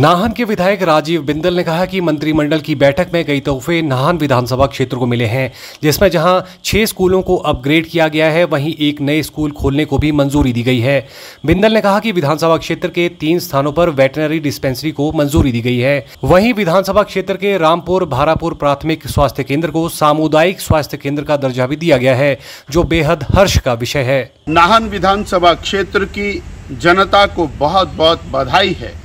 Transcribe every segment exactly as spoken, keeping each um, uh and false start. नाहन के विधायक राजीव बिंदल ने कहा कि मंत्रिमंडल की बैठक में कई तोहफे नाहन विधानसभा क्षेत्र को मिले हैं, जिसमें जहां छह स्कूलों को अपग्रेड किया गया है, वहीं एक नए स्कूल खोलने को भी मंजूरी दी गई है। बिंदल ने कहा कि विधानसभा क्षेत्र के तीन स्थानों पर वेटनरी डिस्पेंसरी को मंजूरी दी गई है। वहीं विधानसभा क्षेत्र के रामपुर भारापुर प्राथमिक स्वास्थ्य केंद्र को सामुदायिक स्वास्थ्य केंद्र का दर्जा भी दिया गया है, जो बेहद हर्ष का विषय है। नाहन विधानसभा क्षेत्र की जनता को बहुत बहुत बधाई है।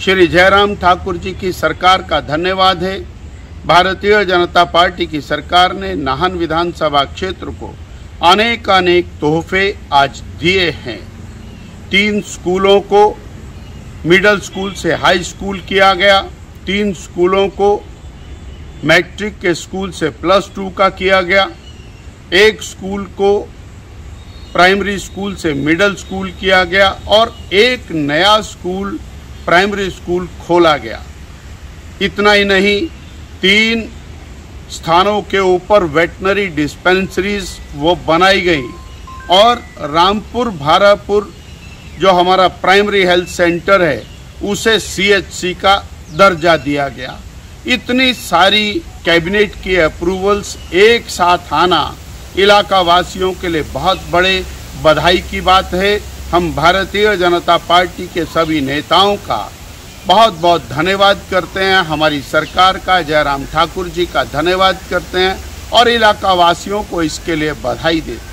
श्री जयराम ठाकुर जी की सरकार का धन्यवाद है। भारतीय जनता पार्टी की सरकार ने नाहन विधानसभा क्षेत्र को अनेक अनेक तोहफे आज दिए हैं। तीन स्कूलों को मिडिल स्कूल से हाई स्कूल किया गया, तीन स्कूलों को मैट्रिक के स्कूल से प्लस टू का किया गया, एक स्कूल को प्राइमरी स्कूल से मिडिल स्कूल किया गया और एक नया स्कूल प्राइमरी स्कूल खोला गया। इतना ही नहीं, तीन स्थानों के ऊपर वेटनरी डिस्पेंसरीज वो बनाई गई और रामपुर भारापुर जो हमारा प्राइमरी हेल्थ सेंटर है उसे सीएचसी का दर्जा दिया गया। इतनी सारी कैबिनेट की अप्रूवल्स एक साथ आना इलाका वासियों के लिए बहुत बड़े बधाई की बात है। हम भारतीय जनता पार्टी के सभी नेताओं का बहुत बहुत धन्यवाद करते हैं, हमारी सरकार का, जयराम ठाकुर जी का धन्यवाद करते हैं और इलाका वासियों को इसके लिए बधाई देते हैं।